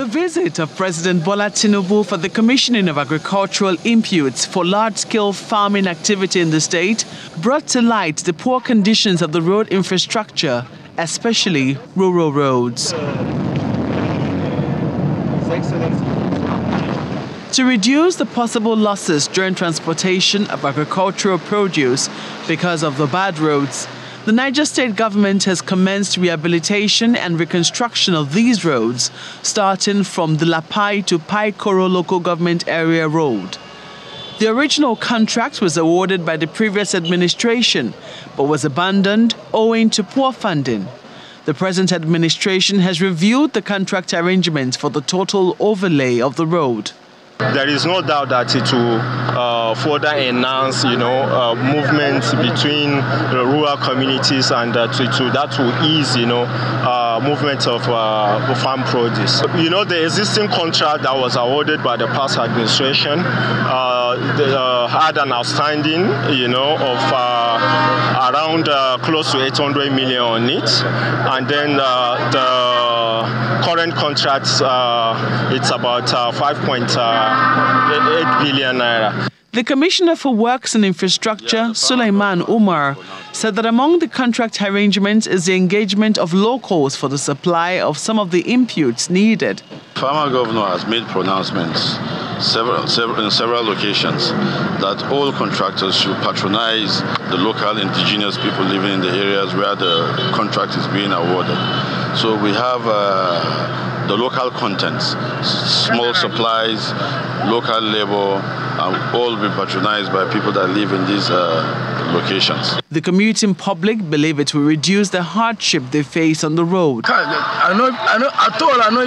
The visit of President Bola Tinubu for the commissioning of agricultural inputs for large-scale farming activity in the state brought to light the poor conditions of the road infrastructure, especially rural roads. To reduce the possible losses during transportation of agricultural produce because of the bad roads, the Niger State government has commenced rehabilitation and reconstruction of these roads, starting from the Lapai to Paikoro local government area road. The original contract was awarded by the previous administration, but was abandoned owing to poor funding. The present administration has reviewed the contract arrangements for the total overlay of the road. There is no doubt that it will further enhance, movement between the rural communities, and that will ease, movement of farm produce. The existing contract that was awarded by the past administration had an outstanding, of around close to 800 million on it, and then the current contracts, it's about 5.8 billion naira. The Commissioner for Works and Infrastructure, Suleyman Umar, said that among the contract arrangements is the engagement of locals for the supply of some of the inputs needed. Farmer Governor has made pronouncements in several locations that all contractors should patronize the local indigenous people living in the areas where the contract is being awarded. So we have the local contents, small supplies, local labor, and all be patronized by people that live in these locations. The commuting public believe it will reduce the hardship they face on the road. I know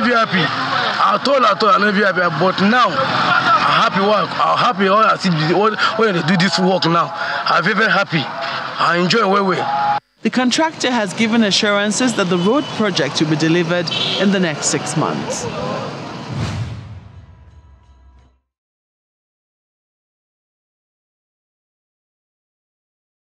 if you're happy, but now, I'm happy when they do this work now. I'm very happy. I enjoy way. The contractor has given assurances that the road project will be delivered in the next 6 months.